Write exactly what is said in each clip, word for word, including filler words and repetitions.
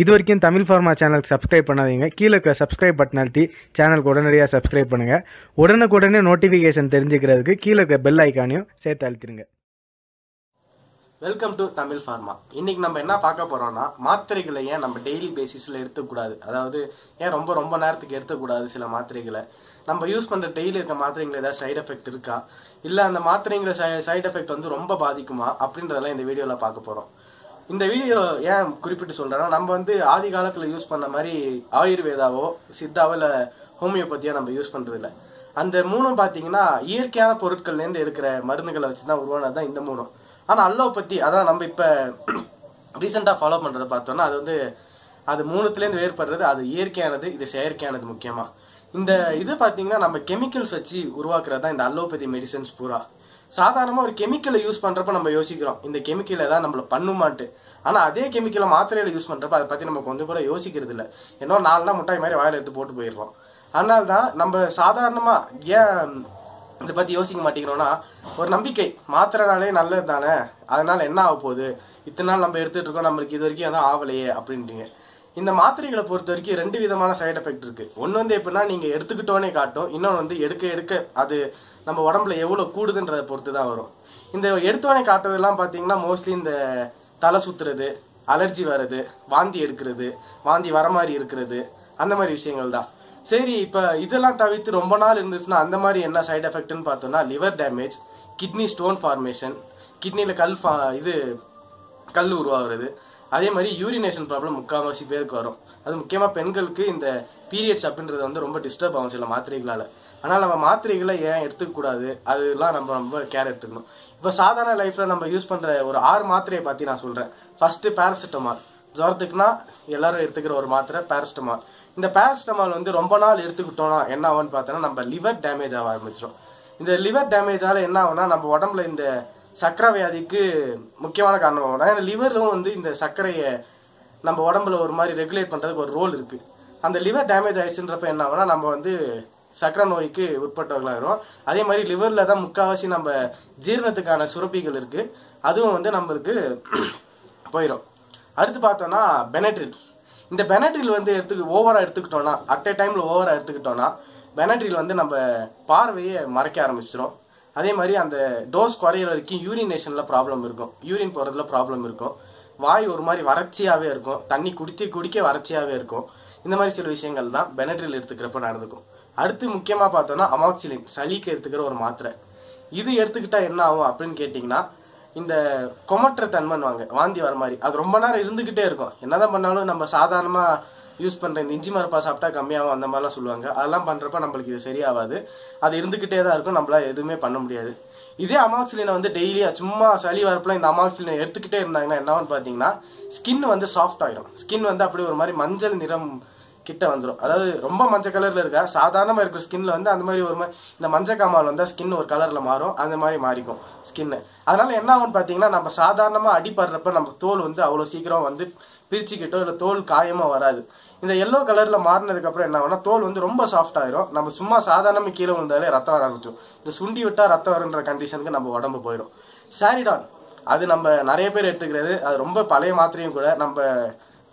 இது வரைக்கும் Tamil pharma channel subscribe பண்ணாதீங்க, கீழே சப்ஸ்கிரைப் பட்டன் அழுத்தி சேனலுக்கு உடனடியாக சப்ஸ்கிரைப் பண்ணுங்க. உடனுக்குடனே நோட்டிஃபிகேஷன் தெரிஞ்சுக்கிறதுக்கு கீழே பெல் ஐக்கானையும் சேர்த்து அழுத்திடுங்க. Welcome to Tamil pharma. இன்னைக்கு நம்ம என்ன பார்க்க போறோம்னா, மாத்திரைகளை ஏன் நம்ம டெய்லி பேசிஸ்ல எடுத்துக்கூடாது, அதாவது ஏன் ரொம்ப ரொம்ப நேரத்துக்கு எடுத்துக்கூடாது, சில மாத்திரைகளை நம்ம யூஸ் பண்ற டெய்லி இருக்க மாத்திரைகள் ஏதாவது சைடு எஃபெக்ட் இருக்கா, இல்லை அந்த மாத்திரைங்களை சைடு எஃபெக்ட் வந்து ரொம்ப பாதிக்குமா அப்படின்றதெல்லாம் இந்த வீடியோவில் பார்க்க போறோம். இந்த வீடியோ ஏன் குறிப்பிட்டு சொல்றேன்னா, நம்ம வந்து ஆதி காலத்தில் யூஸ் பண்ண மாதிரி ஆயுர்வேதாவோ சித்தாவோ இல்லை ஹோமியோபதியோ நம்ம யூஸ் பண்றது இல்லை. அந்த மூணும் பார்த்தீங்கன்னா இயற்கையான பொருட்கள்லேருந்து எடுக்கிற மருந்துகளை வச்சுதான் உருவானதுதான் இந்த மூணும். ஆனால் அலோபதி, அதான் நம்ம இப்போ ரீசெண்டாக ஃபாலோ பண்ணுறத பார்த்தோன்னா, அது வந்து அது மூணுத்துலேருந்து வேறுபடுறது. அது இயற்கையானது, இது செயற்கையானது. முக்கியமாக இந்த இது பார்த்தீங்கன்னா நம்ம கெமிக்கல்ஸ் வச்சு உருவாக்குறது தான் இந்த அலோபதி மெடிசன்ஸ் பூரா. சாதாரணமாக ஒரு கெமிக்கலை யூஸ் பண்ணுறப்ப நம்ம யோசிக்கிறோம், இந்த கெமிக்கலை தான் நம்மளை பண்ணுமான்ட்டு. ஆனால் அதே கெமிக்கலை மாத்திரையில யூஸ் பண்ணுறப்ப அதை பற்றி நம்ம கொஞ்சம் கூட யோசிக்கிறது இல்லை. ஏன்னா நாலுனா முட்டாய் மாதிரி வாயில் எடுத்து போட்டு போயிடுறோம். அதனால தான் நம்ம சாதாரணமாக ஏன் இதை பற்றி யோசிக்க மாட்டேங்கிறோன்னா, ஒரு நம்பிக்கை மாத்திரனாலே நல்லது தானே, அதனால் என்ன ஆக போகுது, இத்தனை நாள் நம்ம எடுத்துகிட்டு இருக்கோம், நம்மளுக்கு இது வரைக்கும் எதுவும் ஆகலையே அப்படின்றீங்க. இந்த மாத்திரைகளை பொறுத்த வரைக்கும் ரெண்டு விதமான சைடு எஃபெக்ட் இருக்குது. ஒன்று வந்து எப்படின்னா நீங்கள் எடுத்துக்கிட்டோன்னே காட்டும், இன்னொன்று வந்து எடுக்க எடுக்க அது நம்ம உடம்புல எவ்வளோ கூடுதுன்றதை பொறுத்து தான் வரும். இந்த எடுத்தோடனே காட்டுறதுலாம் பார்த்தீங்கன்னா மோஸ்ட்லி இந்த தலை சுற்றுறது, அலர்ஜி வர்றது, வாந்தி எடுக்கிறது, வாந்தி வர மாதிரி இருக்கிறது, அந்த மாதிரி விஷயங்கள் தான். சரி, இப்போ இதெல்லாம் தவிர்த்து ரொம்ப நாள் இருந்துச்சுன்னா அந்த மாதிரி என்ன சைடு எஃபெக்ட்னு பார்த்தோம்னா, liver damage, kidney stone formation, கிட்னியில் கல் ஃபா இது கல் உருவாகிறது, அதே மாதிரி யூரினேஷன் ப்ராப்ளம் முக்கால்வாசி பேருக்கு வரும். அது முக்கியமாக பெண்களுக்கு இந்த பீரியட்ஸ் அப்படின்றது வந்து ரொம்ப டிஸ்டர்ப் ஆகும் சில மாத்திரைகளால். ஆனால் நம்ம மாத்திரைகளை ஏன் எடுத்துக்கூடாது, அதெல்லாம் நம்ம ரொம்ப கேர் எடுத்துக்கணும். இப்போ சாதாரண லைஃப்பில் நம்ம யூஸ் பண்ணுற ஒரு ஆறு மாத்திரையை பற்றி நான் சொல்கிறேன். First paracetamol. ஜுரத்துக்குன்னா எல்லாரும் எடுத்துக்கிற ஒரு மாத்திரை பேராசிட்டமால். இந்த பேராசிட்டமால் வந்து ரொம்ப நாள் எடுத்துக்கிட்டோம்னா என்ன ஆகும்னு பார்த்தோன்னா, நம்ம லிவர் டேமேஜ் ஆக ஆரம்பிச்சிடும். இந்த லிவர் டேமேஜால் என்ன ஆகும்னா, நம்ம உடம்புல இந்த சர்க்கரை வியாதிக்கு முக்கியமான காரணம் ஆகும். ஏன்னா லிவரும் வந்து இந்த சர்க்கரையை நம்ம உடம்புல ஒரு மாதிரி ரெகுலேட் பண்ணுறதுக்கு ஒரு ரோல் இருக்குது. அந்த லிவர் டேமேஜ் ஆயிடுச்சுன்றப்ப என்ன ஆகும்னா, நம்ம வந்து சர்க்கரை நோய்க்கு உட்பட்டவர்களாகிறோம். அதே மாதிரி லிவரில் தான் முக்கால்வாசி நம்ம ஜீரணத்துக்கான சுரப்பிகள் இருக்குது, அதுவும் வந்து நம்மளுக்கு போயிடும். அடுத்து பார்த்தோன்னா பெனட்ரில். இந்த பெனட்ரில் வந்து எடுத்து ஓவராக எடுத்துக்கிட்டோன்னா, அட் எ டைமில் ஓவராக எடுத்துக்கிட்டோன்னா பெனட்ரில் வந்து நம்ம பார்வையை மறைக்க ஆரம்பிச்சிடும். அதே மாதிரி அந்த டோஸ் குறையிற வரைக்கும் யூரினேஷனில் ப்ராப்ளம் இருக்கும், யூரின் போகிறதுல ப்ராப்ளம் இருக்கும், வாய் ஒரு மாதிரி வறட்சியாகவே இருக்கும், தண்ணி குடித்து குடிக்க வறட்சியாகவே இருக்கும். இந்த மாதிரி சில விஷயங்கள் தான் பெனட்ரில் எடுத்துக்கிறப்ப நடந்துக்கும். அடுத்து முக்கியமாக பார்த்தோன்னா அமாக்சிலின், சளிக்கு எடுத்துக்கிற ஒரு மாத்திரை. இது எடுத்துக்கிட்டால் என்ன ஆகும் அப்படின்னு கேட்டிங்கன்னா, இந்த கொமட்டுற தன்மைன்னுவாங்க, வாந்தி வர மாதிரி அது ரொம்ப நேரம் இருந்துக்கிட்டே இருக்கும். என்னதான் பண்ணாலும் நம்ம சாதாரணமாக யூஸ் பண்ணுற இந்த இஞ்சி மரப்பா சாப்பிட்டா கம்மியாகும் அந்த மாதிரிலாம் சொல்லுவாங்க. அதெல்லாம் பண்ணுறப்ப நம்மளுக்கு இது சரியாகாது, அது இருந்துக்கிட்டே தான் இருக்கும், நம்மளால் எதுவுமே பண்ண முடியாது. இதே அமாக்சிலினை வந்து டெய்லியாக சும்மா சளி வரப்பெல்லாம் இந்த அமாக்சிலினை எடுத்துக்கிட்டே இருந்தாங்கன்னா என்னவான்னு பார்த்தீங்கன்னா, ஸ்கின் வந்து சாஃப்ட் ஆகிடும். ஸ்கின் வந்து அப்படியே ஒரு மாதிரி மஞ்சள் நிறம் கிட்ட வந்துடும். அதாவது ரொம்ப மஞ்சள் கலரில் இருக்கா, சாதாரணமாக இருக்கிற ஸ்கின்ல வந்து அந்த மாதிரி ஒரு மாதிரி இந்த மஞ்சள் காமால் வந்தால் ஸ்கின் ஒரு கலரில் மாறும், அந்த மாதிரி மாறிக்கும் ஸ்கின்னு. அதனால என்ன ஆகும்னு பார்த்தீங்கன்னா, நம்ம சாதாரணமாக அடிப்படுறப்ப நம்ம தோல் வந்து அவ்வளோ சீக்கிரம் வந்து பிரிச்சுக்கிட்டோ இல்லை தோல் காயமாக வராது. இந்த எல்லோ கலரில் மாறினதுக்கப்புறம் என்ன ஆகும்னா, தோல் வந்து ரொம்ப சாஃப்ட் ஆகிடும். நம்ம சும்மா சாதாரணமாக கீழே விழுந்தாலே ரத்தம் வர ஆரம்பிச்சோம், இந்த சுண்டி விட்டால் ரத்தம் வரன்ற கண்டிஷனுக்கு நம்ம உடம்பு போயிடும். சாரிடான், அது நம்ம நிறைய பேர் எடுத்துக்கிறது, அது ரொம்ப பழைய மாத்திரையும் கூட. நம்ம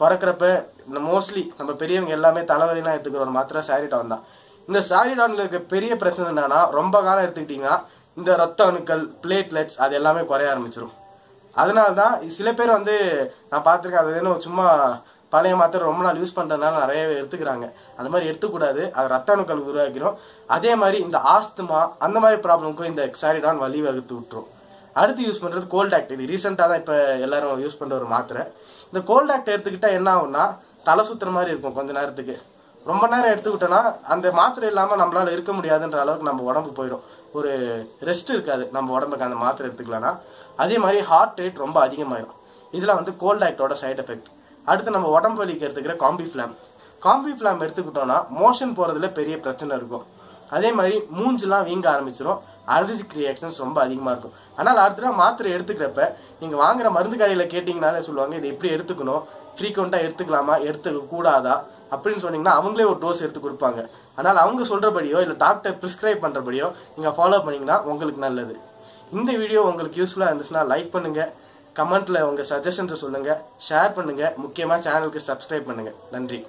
பிறக்கிறப்ப இந்த மோஸ்ட்லி நம்ம பெரியவங்க எல்லாமே தலைவலிலாம் எடுத்துக்கிற ஒரு மாத்திரை சாரிடான் தான். இந்த சாரிடானில் இருக்க பெரிய பிரச்சனை என்னன்னா, ரொம்ப காலம் எடுத்துக்கிட்டிங்கன்னா இந்த ரத்த அணுக்கள் பிளேட்லெட்ஸ் அது எல்லாமே குறைய ஆரம்பிச்சிடும். அதனால தான் சில பேர் வந்து நான் பார்த்துருக்கேன், அது ஏன்னா சும்மா பழைய மாத்திரை ரொம்ப நாள் யூஸ் பண்ணுறதுனால நிறைய எடுத்துக்கிறாங்க. அந்த மாதிரி எடுத்துக்கூடாது, அது ரத்த அணுக்கள் உருவாக்கிறோம். அதே மாதிரி இந்த ஆஸ்துமா அந்த மாதிரி ப்ராப்ளமுக்கும் இந்த சாரிடான் வழி வகுத்து விட்டுரும். அடுத்து யூஸ் பண்ணுறது கோல்ட் ஆக்ட். இது ரீசெண்டாக தான் இப்போ எல்லாரும் யூஸ் பண்ணுற ஒரு மாத்திரை. இந்த கோல்ட் ஆக்ட் எடுத்துக்கிட்டால் என்ன ஆகும்னா, தலை சுற்றுற மாதிரி இருக்கும் கொஞ்ச நேரத்துக்கு. ரொம்ப நேரம் எடுத்துக்கிட்டோன்னா அந்த மாத்திரை இல்லாமல் நம்மளால் இருக்க முடியாதுன்ற அளவுக்கு நம்ம உடம்பு போயிடும், ஒரு ரெஸ்ட் இருக்காது நம்ம உடம்புக்கு அந்த மாத்திரை எடுத்துக்கலன்னா. அதே மாதிரி ஹார்ட் ரேட் ரொம்ப அதிகமாகிடும். இதெல்லாம் வந்து கோல்ட் ஆக்டோட சைடு எஃபெக்ட். அடுத்து நம்ம உடம்பு வலிக்கு எடுத்துக்கிற காம்பிஃப்ளாம். காம்பிஃப்ளாம் எடுத்துக்கிட்டோன்னா மோஷன் போகிறதுல பெரிய பிரச்சனை இருக்கும். அதே மாதிரி மூஞ்சுலாம் வீங்க ஆரம்பிச்சிடும், அலர்ஜிக் ரியாக்ஷன்ஸ் ரொம்ப அதிகமாக இருக்கும். ஆனால் அடுத்த மாத்திரை எடுத்துக்கிறப்ப நீங்கள் வாங்குற மருந்து கடையில் கேட்டிங்கனாலே சொல்லுவாங்க, இது எப்படி எடுத்துக்கணும், ஃப்ரீக்வெண்ட்டாக எடுத்துக்கலாமா, எடுத்துக்க கூடாதா அப்படின்னு சொன்னீங்கன்னா அவங்களே ஒரு டோஸ் எடுத்து கொடுப்பாங்க. ஆனால் அவங்க சொல்கிறபடியோ இல்லை டாக்டர் ப்ரிஸ்கிரைப் பண்ணுறபடியோ நீங்கள் ஃபாலோ பண்ணிங்கன்னா உங்களுக்கு நல்லது. இந்த வீடியோ உங்களுக்கு யூஸ்ஃபுல்லாக இருந்துச்சுன்னா லைக் பண்ணுங்கள், கமெண்ட்ல உங்க சஜஷன்ஸ் சொல்லுங்க, ஷேர் பண்ணுங்க, முக்கியமா சேனலுக்கு சப்ஸ்கிரைப் பண்ணுங்க. நன்றி.